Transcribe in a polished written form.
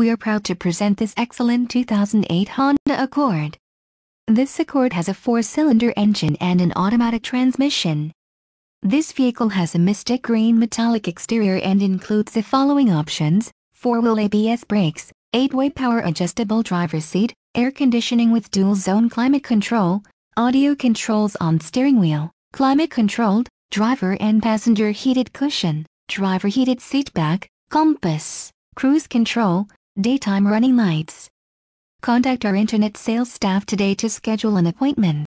We are proud to present this excellent 2008 Honda Accord. This Accord has a 4-cylinder engine and an automatic transmission. This vehicle has a Mystic Green Metallic exterior and includes the following options: 4-wheel ABS brakes, 8-way power adjustable driver's seat, air conditioning with dual-zone climate control, audio controls on steering wheel, climate-controlled, driver and passenger heated cushion, driver heated seat back, compass, cruise control, daytime running lights. Contact our internet sales staff today to schedule an appointment.